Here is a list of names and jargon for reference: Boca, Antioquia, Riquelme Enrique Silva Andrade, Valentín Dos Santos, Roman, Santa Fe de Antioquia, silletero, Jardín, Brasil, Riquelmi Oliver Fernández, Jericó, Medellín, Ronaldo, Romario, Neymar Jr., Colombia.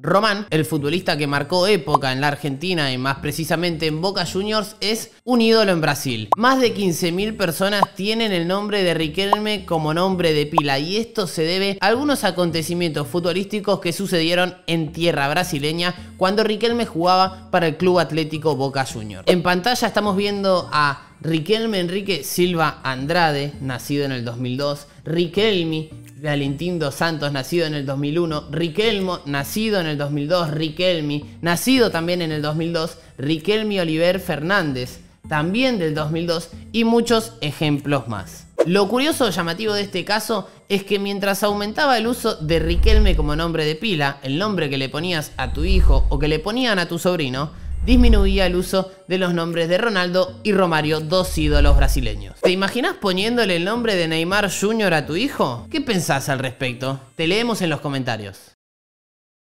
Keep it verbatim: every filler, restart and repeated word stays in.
Román, el futbolista que marcó época en la Argentina y más precisamente en Boca Juniors, es un ídolo en Brasil. Más de quince mil personas tienen el nombre de Riquelme como nombre de pila y esto se debe a algunos acontecimientos futbolísticos que sucedieron en tierra brasileña cuando Riquelme jugaba para el Club Atlético Boca Juniors. En pantalla estamos viendo a Riquelme Enrique Silva Andrade, nacido en el dos mil dos, Riquelmi Valentín Dos Santos, nacido en el dos mil uno, Riquelmo, nacido en el dos mil dos, Riquelmi, nacido también en el dos mil dos, Riquelmi Oliver Fernández, también del dos mil dos, y muchos ejemplos más. Lo curioso o llamativo de este caso es que mientras aumentaba el uso de Riquelme como nombre de pila, el nombre que le ponías a tu hijo o que le ponían a tu sobrino, disminuía el uso de los nombres de Ronaldo y Romario, dos ídolos brasileños. ¿Te imaginas poniéndole el nombre de Neymar junior a tu hijo? ¿Qué pensás al respecto? Te leemos en los comentarios.